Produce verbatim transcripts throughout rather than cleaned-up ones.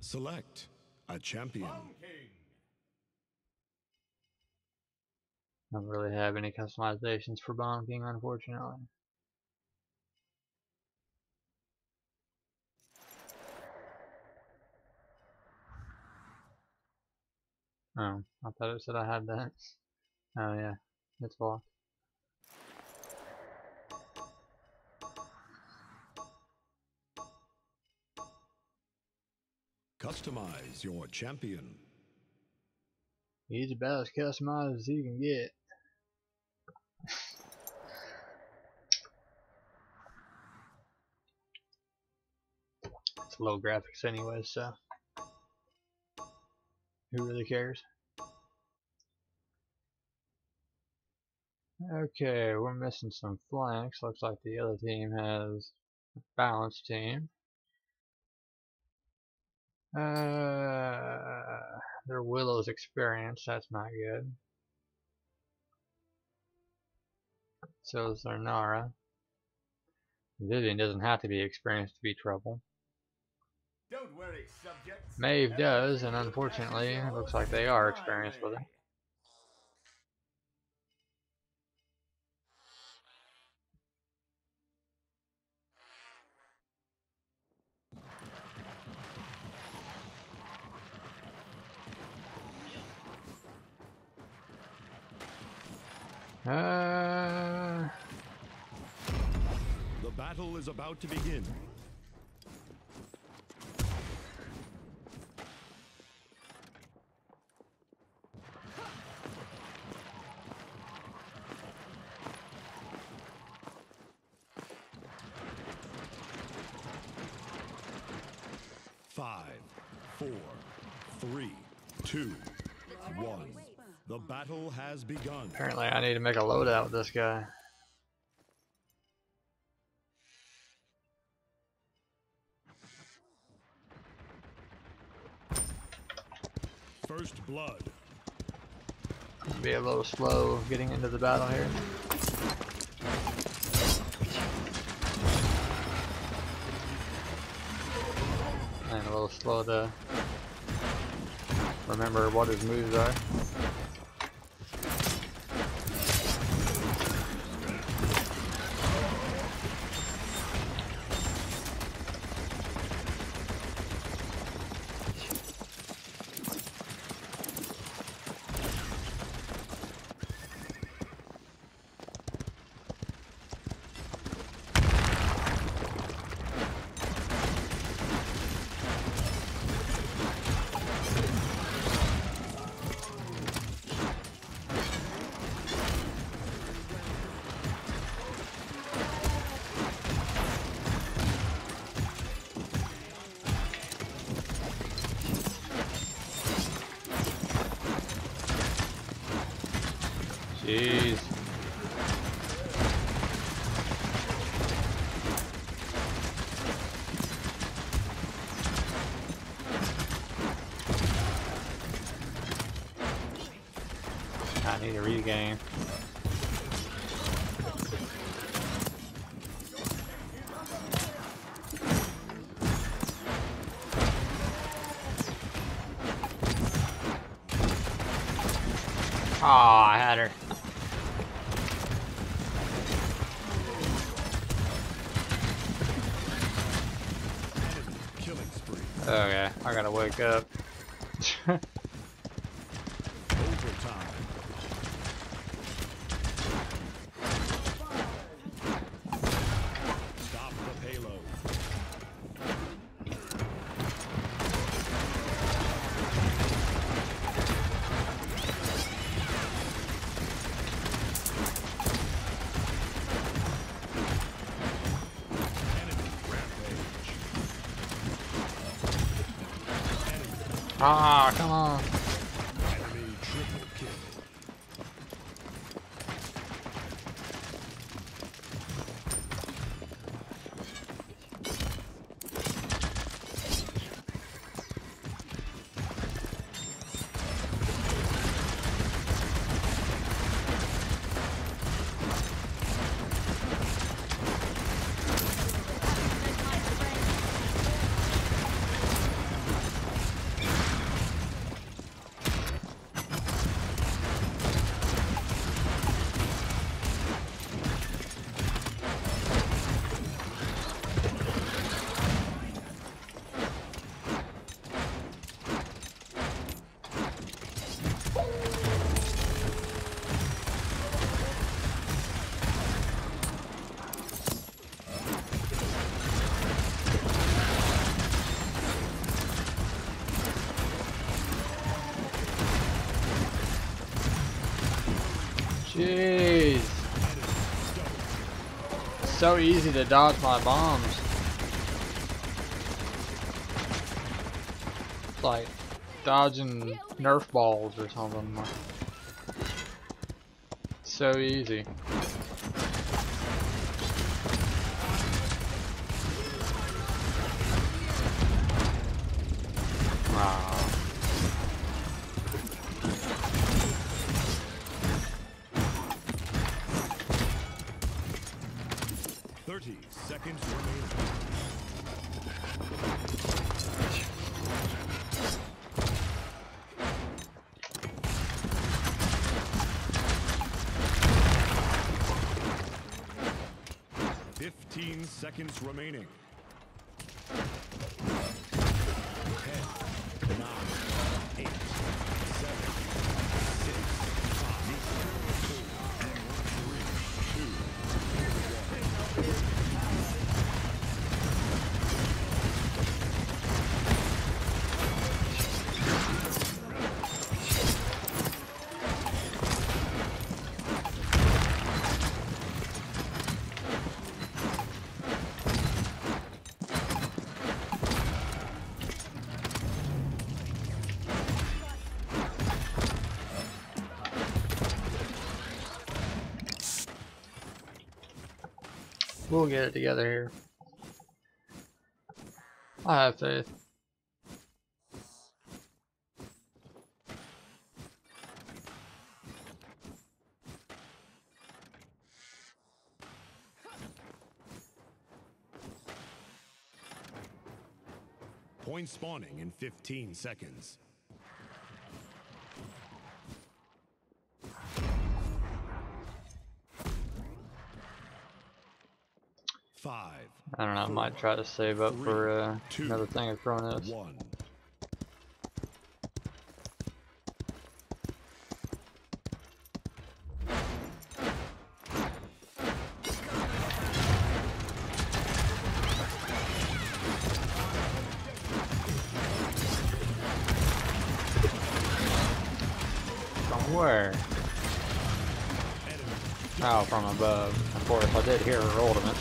Select a champion. Don't really have any customizations for Bomb King, unfortunately. Oh, I thought it said I had that. Oh yeah, it's blocked. Customize your champion. He's about as customized as you can get. It's low graphics anyway, so who really cares? Okay, we're missing some flanks. Looks like the other team has a balanced team. Uh, their Willow's experience, that's not good. So is their Nara. Vivian doesn't have to be experienced to be trouble. Don't worry, subjects. Maeve does, and unfortunately, it looks like they are experienced with it. Uh... The battle is about to begin. Five, four, three, two, one. The battle has begun. Apparently I need to make a loadout with this guy. First blood. Be a little slow getting into the battle here. And a little slow to remember what his moves are. Jeez. I need a regain. Oh, I had her. Okay, I gotta wake up. Overtime. Stop the payload. Ah, come on. Enemy triple kill. Jeez. It's so easy to dodge my bombs. It's like dodging Nerf balls or something. It's so easy. thirty seconds remaining. fifteen seconds remaining. We'll get it together here. I have faith. Point spawning in fifteen seconds. Five, I don't know, four, I might try to save up three, for uh, two, another thing in front of us. One. From where? Oh, from above. Of course, I did hear her ultimate.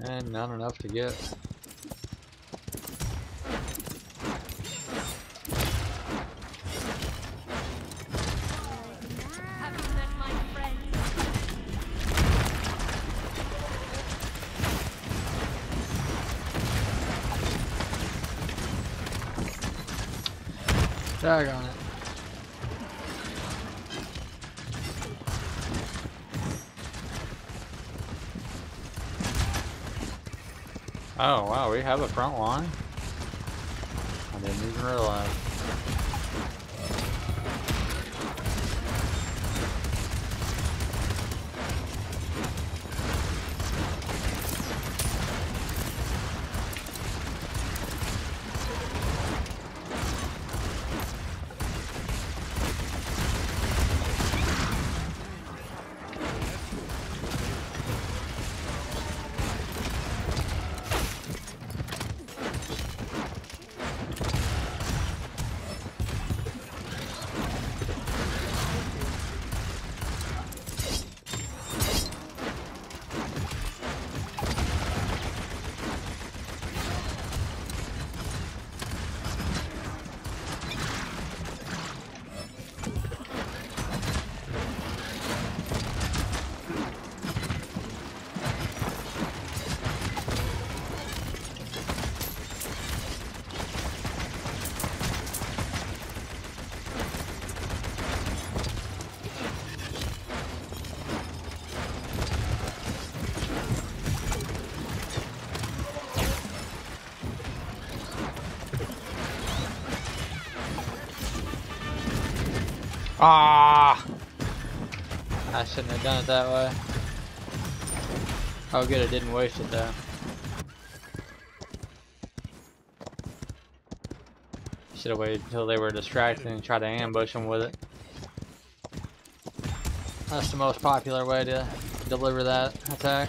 And not enough to get. Tag on it. Oh wow, we have a front line? I didn't even realize. Ah! I shouldn't have done it that way. Oh good, I didn't waste it though. Should have waited until they were distracted and tried to ambush them with it. That's the most popular way to deliver that attack.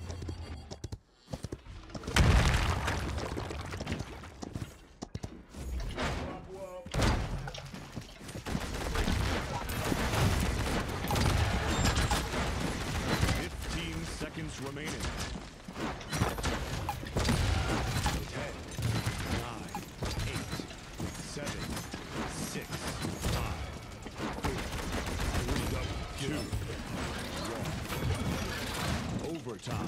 Fifteen seconds remaining. Time.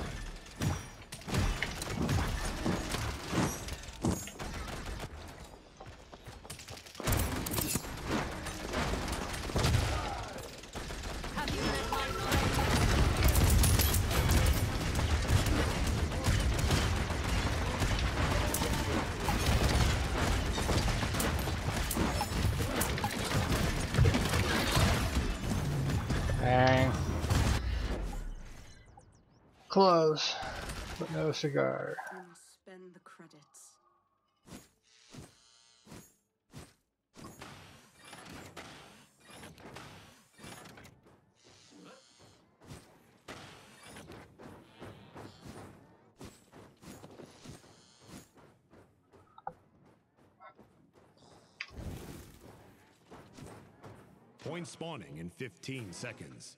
Close, but no cigar. I must spend the credits. Point spawning in fifteen seconds.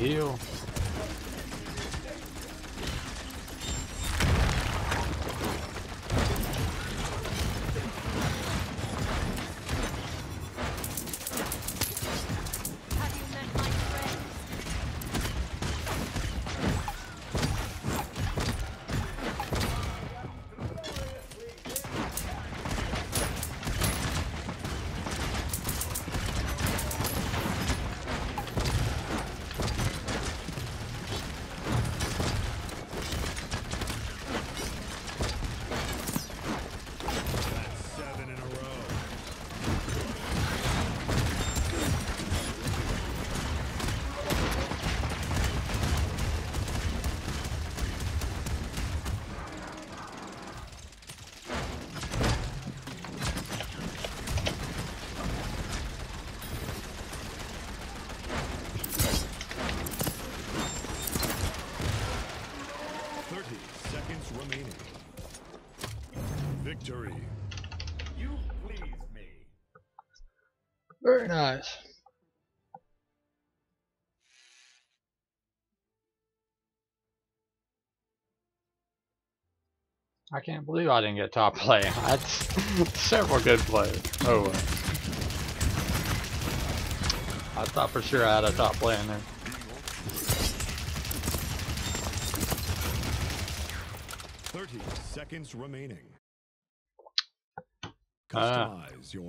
Deal. Victory. You please me. Very nice. I can't believe I didn't get top play. That's several good plays. Oh well. I thought for sure I had a top play in there. thirty seconds remaining. Uh,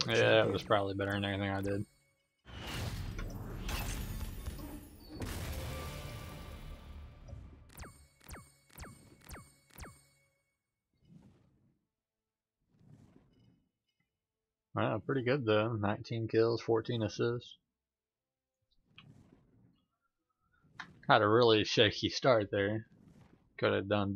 yeah, it was probably better than anything I did. Wow, pretty good though. nineteen kills, fourteen assists. Had a really shaky start there. Could have done better.